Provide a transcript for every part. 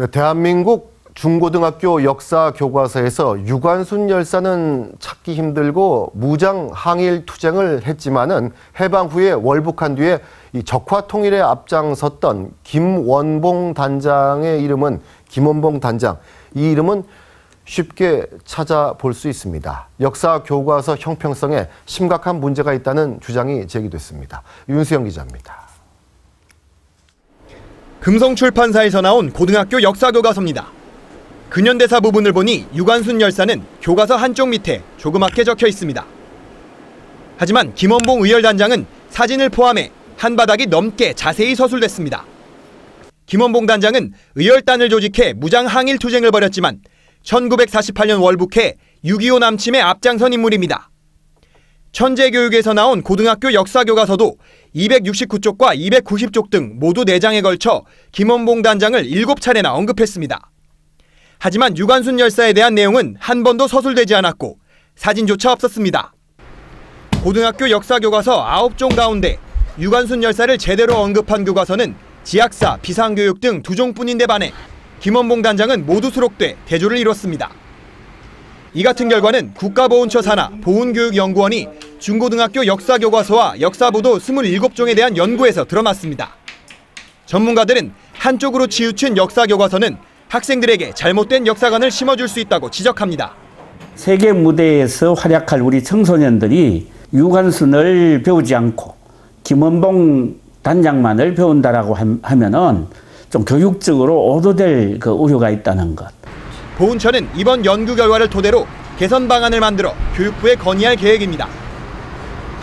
네, 대한민국 중고등학교 역사 교과서에서 유관순 열사는 찾기 힘들고 무장 항일 투쟁을 했지만은 해방 후에 월북한 뒤에 이 적화 통일에 앞장섰던 김원봉 단장의 이름은 김원봉 단장, 이 이름은 쉽게 찾아볼 수 있습니다. 역사 교과서 형평성에 심각한 문제가 있다는 주장이 제기됐습니다. 윤수영 기자입니다. 금성출판사에서 나온 고등학교 역사 교과서입니다. 근현대사 부분을 보니 유관순 열사는 교과서 한쪽 밑에 조그맣게 적혀 있습니다. 하지만 김원봉 의열단장은 사진을 포함해 한 바닥이 넘게 자세히 서술됐습니다. 김원봉 단장은 의열단을 조직해 무장 항일 투쟁을 벌였지만 1948년 월북해 6.25 남침에 앞장선 인물입니다. 천재교육에서 나온 고등학교 역사교과서도 269쪽과 290쪽 등 모두 4장에 걸쳐 김원봉 단장을 7차례나 언급했습니다. 하지만 유관순 열사에 대한 내용은 한 번도 서술되지 않았고 사진조차 없었습니다. 고등학교 역사교과서 9종 가운데 유관순 열사를 제대로 언급한 교과서는 지학사, 비상교육 등 2종뿐인데 반해 김원봉 단장은 모두 수록돼 대조를 이뤘습니다. 이 같은 결과는 국가보훈처 산하 보훈교육연구원이 중고등학교 역사교과서와 역사보도 27종에 대한 연구에서 드러났습니다. 전문가들은 한쪽으로 치우친 역사교과서는 학생들에게 잘못된 역사관을 심어줄 수 있다고 지적합니다. 세계 무대에서 활약할 우리 청소년들이 유관순을 배우지 않고 김원봉 단장만을 배운다라고 하면은 좀 교육적으로 오도될 그 우려가 있다는 것. 보훈처는 이번 연구 결과를 토대로 개선 방안을 만들어 교육부에 건의할 계획입니다.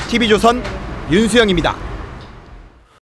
TV조선 윤수영입니다.